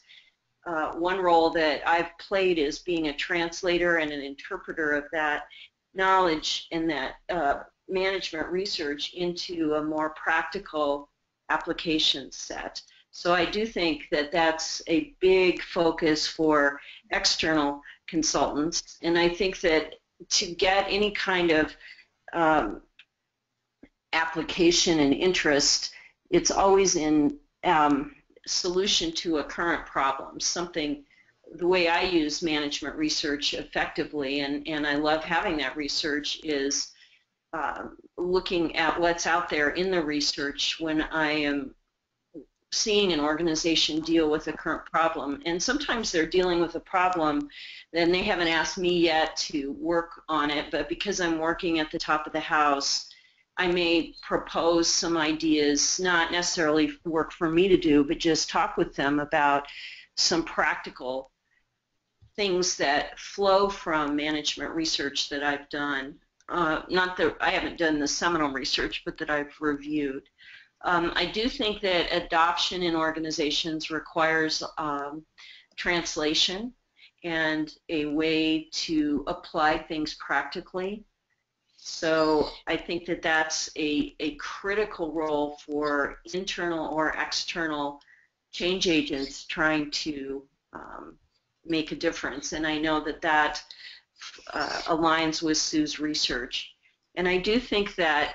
Uh, one role that I've played is being a translator and an interpreter of that, knowledge and that uh, management research into a more practical application set. So I do think that that's a big focus for external consultants, and I think that to get any kind of um, application and interest, it's always in um, solution to a current problem, something. The way I use management research effectively, and, and I love having that research, is uh, looking at what's out there in the research when I am seeing an organization deal with a current problem. And sometimes they're dealing with a problem, then they haven't asked me yet to work on it, but because I'm working at the top of the house, I may propose some ideas, not necessarily work for me to do, but just talk with them about some practical things that flow from management research that I've done. Uh, not that I haven't done the seminal research, but that I've reviewed. Um, I do think that adoption in organizations requires um, translation and a way to apply things practically. So I think that that's a, a critical role for internal or external change agents trying to um, make a difference, and I know that that uh, aligns with Sue's research. And I do think that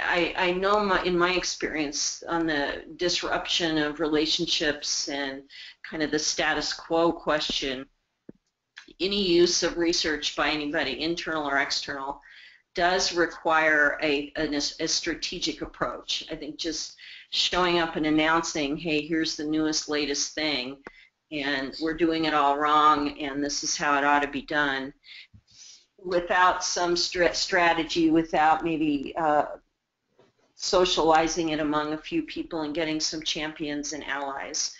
I, I know my, in my experience on the disruption of relationships and kind of the status quo question, any use of research by anybody, internal or external, does require a, a, a strategic approach. I think just showing up and announcing, hey, here's the newest, latest thing, and we're doing it all wrong, and this is how it ought to be done, without some st strategy, without maybe uh, socializing it among a few people and getting some champions and allies.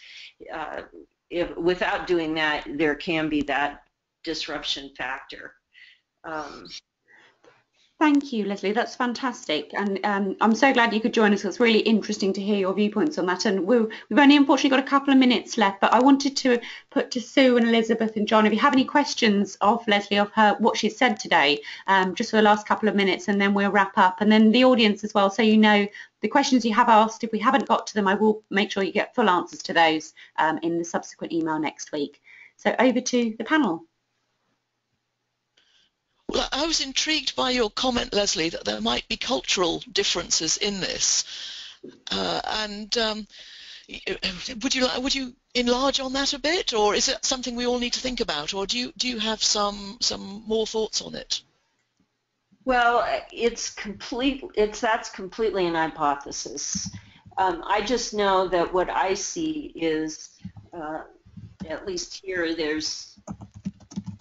Uh, if, without doing that, there can be that disruption factor. Um, Thank you, Leslie. That's fantastic, and um, I'm so glad you could join us. It's really interesting to hear your viewpoints on that, and we'll, we've only unfortunately got a couple of minutes left, but I wanted to put to Sue and Elizabeth and John, if you have any questions of Leslie, of her, what she's said today, um, just for the last couple of minutes, and then we'll wrap up, and then the audience as well, so you know the questions you have asked, if we haven't got to them, I will make sure you get full answers to those um, in the subsequent email next week. So over to the panel. Well, I was intrigued by your comment, Leslie, that there might be cultural differences in this. Uh, and um, would you would you enlarge on that a bit, or is it something we all need to think about, or do you do you have some some more thoughts on it? Well, it's complete. It's that's completely an hypothesis. Um, I just know that what I see is, uh, at least here, there's.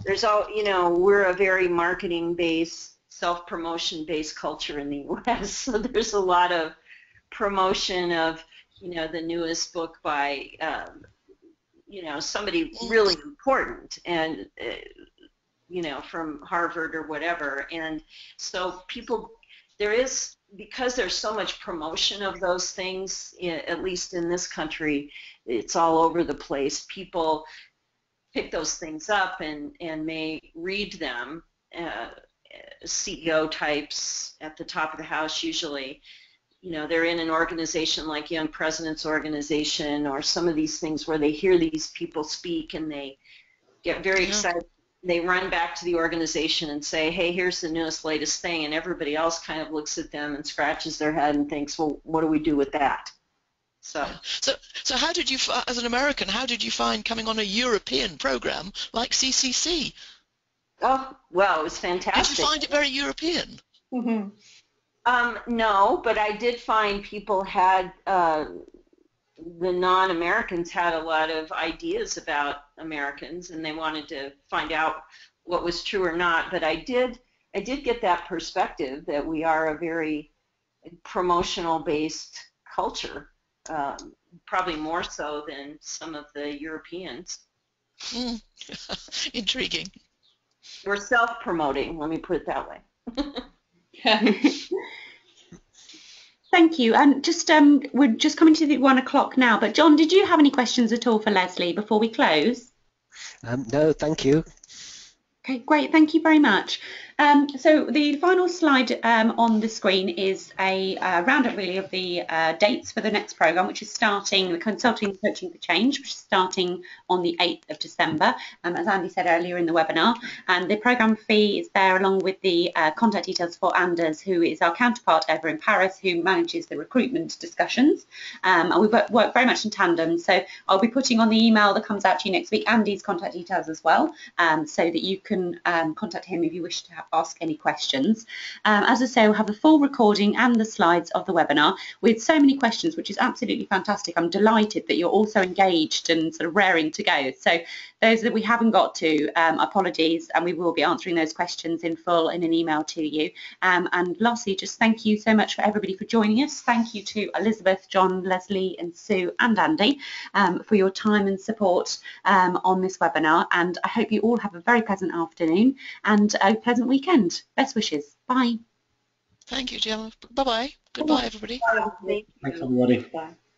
There's all, you know, we're a very marketing-based, self-promotion-based culture in the U S, so there's a lot of promotion of, you know, the newest book by, um, you know, somebody really important, and, uh, you know, from Harvard or whatever, and so people, there is, because there's so much promotion of those things, at least in this country, it's all over the place. People pick those things up and, and may read them, uh, C E O types at the top of the house usually. You know, they're in an organization like Young Presidents Organization or some of these things where they hear these people speak and they get very yeah. excited. They run back to the organization and say, hey, here's the newest, latest thing, and everybody else kind of looks at them and scratches their head and thinks, well, what do we do with that? So. so, so how did you, as an American, how did you find coming on a European program like C C C? Oh, well, it was fantastic. Did you find it very European? Mm-hmm. um, no, but I did find people had, uh, the non-Americans had a lot of ideas about Americans, and they wanted to find out what was true or not. But I did, I did get that perspective that we are a very promotional-based culture. Um, probably more so than some of the Europeans. Mm. Intriguing. We're self-promoting, let me put it that way. Thank you. And just um, we're just coming to the one o'clock now, but John, did you have any questions at all for Leslie before we close? Um, no, thank you. Okay, great, thank you very much. Um, so the final slide um, on the screen is a uh, roundup really of the uh, dates for the next programme, which is starting, the Consulting and Coaching for Change, which is starting on the eighth of December, um, as Andy said earlier in the webinar. And the programme fee is there along with the uh, contact details for Anders, who is our counterpart over in Paris, who manages the recruitment discussions. Um, and we work very much in tandem, so I'll be putting on the email that comes out to you next week Andy's contact details as well, um, so that you can Can, um, contact him if you wish to ask any questions. Um, as I say, we'll have a full recording and the slides of the webinar with so many questions, which is absolutely fantastic. I'm delighted that you're all so engaged and sort of raring to go. So those that we haven't got to, um, apologies, and we will be answering those questions in full in an email to you. Um, and lastly, just thank you so much for everybody for joining us. Thank you to Elizabeth, John, Leslie and Sue and Andy um, for your time and support um, on this webinar, and I hope you all have a very pleasant afternoon and a pleasant weekend. Best wishes. Bye. Thank you, Jim. Bye-bye. Goodbye, everybody. Bye. Thanks, everybody. Bye.